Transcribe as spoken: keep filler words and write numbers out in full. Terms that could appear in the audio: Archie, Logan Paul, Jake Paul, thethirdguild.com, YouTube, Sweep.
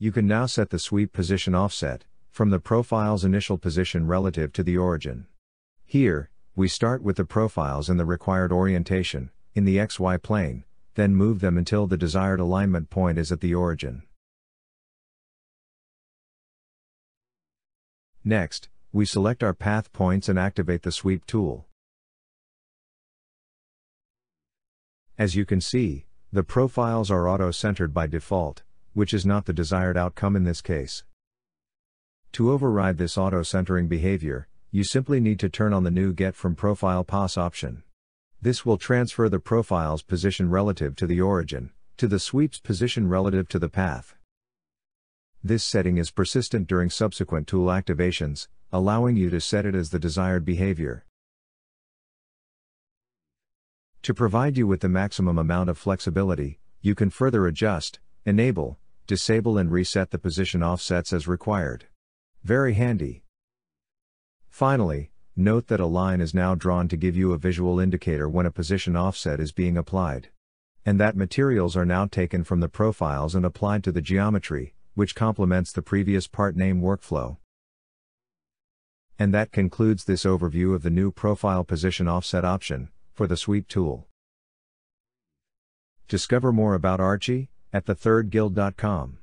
you can now set the sweep position offset from the profile's initial position relative to the origin. Here, we start with the profiles in the required orientation, in the X Y plane, then move them until the desired alignment point is at the origin. Next, we select our path points and activate the sweep tool. As you can see, the profiles are auto-centered by default, which is not the desired outcome in this case. To override this auto-centering behavior, you simply need to turn on the new Get From Profile Pass option. This will transfer the profile's position relative to the origin to the sweep's position relative to the path. This setting is persistent during subsequent tool activations, allowing you to set it as the desired behavior. To provide you with the maximum amount of flexibility, you can further adjust, enable, disable and reset the position offsets as required. Very handy. Finally, note that a line is now drawn to give you a visual indicator when a position offset is being applied, and that materials are now taken from the profiles and applied to the geometry, which complements the previous part name workflow. And that concludes this overview of the new profile position offset option for the sweep tool. Discover more about Archie at the third guild dot com.